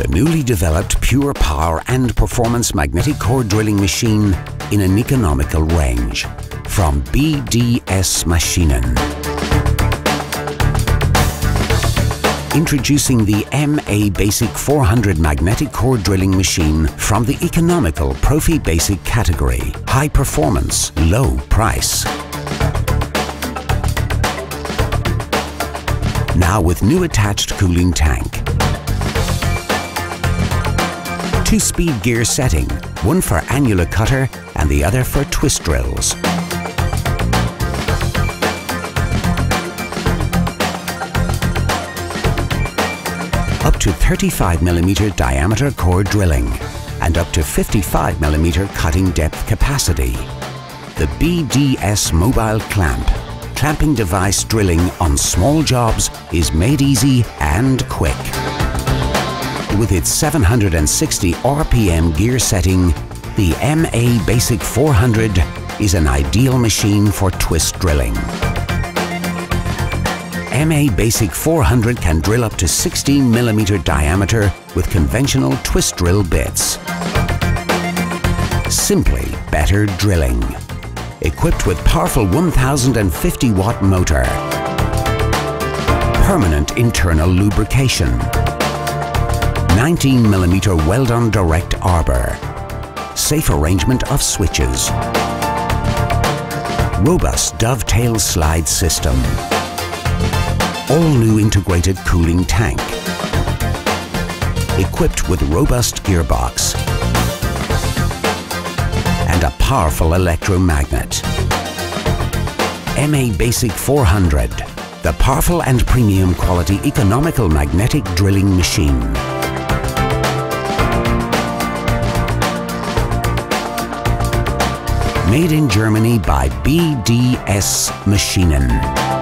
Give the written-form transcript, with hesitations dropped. the newly developed pure power and performance magnetic core drilling machine in an economical range from BDS Maschinen. Introducing the MABasic 400 magnetic core drilling machine from the economical Profi Basic category. High performance, low price. Now with new attached cooling tank. 2-speed gear setting, one for annular cutter and the other for twist drills. Up to 35 mm diameter core drilling and up to 55 mm cutting depth capacity. The BDS mobile clamp. Clamping device drilling on small jobs is made easy and quick. With its 760 RPM gear setting, the MABasic 400 is an ideal machine for twist drilling. MABasic 400 can drill up to 16 mm diameter with conventional twist drill bits. Simply better drilling. Equipped with powerful 1050-watt motor, permanent internal lubrication, 19 mm weld-on direct arbor, safe arrangement of switches, robust dovetail slide system, all new integrated cooling tank, equipped with robust gearbox, a powerful electromagnet. MABasic 400, the powerful and premium quality economical magnetic drilling machine. Made in Germany by BDS Maschinen.